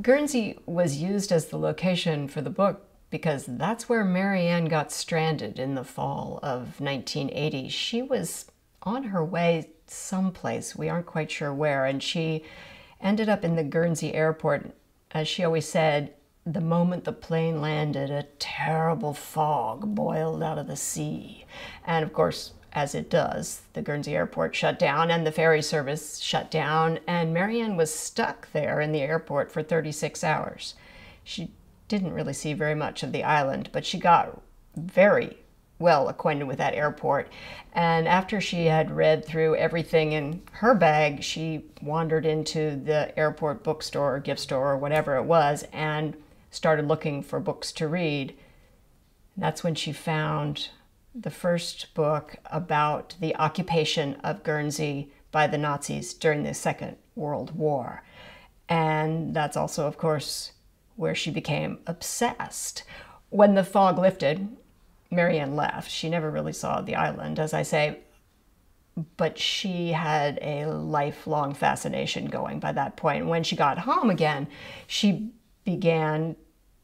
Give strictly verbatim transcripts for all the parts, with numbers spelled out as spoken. Guernsey was used as the location for the book because that's where Marianne got stranded in the fall of nineteen eighty. She was on her way someplace, we aren't quite sure where, and she ended up in the Guernsey airport. As she always said, the moment the plane landed, a terrible fog boiled out of the sea. And of course, as it does, the Guernsey airport shut down and the ferry service shut down, and Marianne was stuck there in the airport for thirty-six hours. She didn't really see very much of the island, but she got very well acquainted with that airport. And after she had read through everything in her bag, she wandered into the airport bookstore or gift store or whatever it was and started looking for books to read. And that's when she found the first book about the occupation of Guernsey by the Nazis during the Second World War. And that's also, of course, where she became obsessed. When the fog lifted, Marianne left. She never really saw the island, as I say, but she had a lifelong fascination going by that point. When she got home again, she began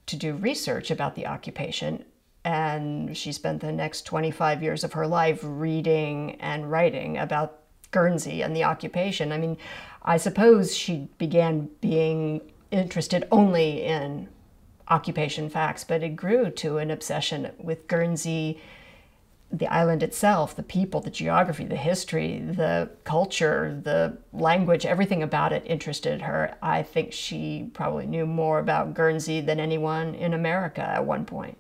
to do research about the occupation, and she spent the next twenty-five years of her life reading and writing about Guernsey and the occupation. I mean, I suppose she began being interested only in occupation facts, but it grew to an obsession with Guernsey, the island itself, the people, the geography, the history, the culture, the language, everything about it interested her. I think she probably knew more about Guernsey than anyone in America at one point.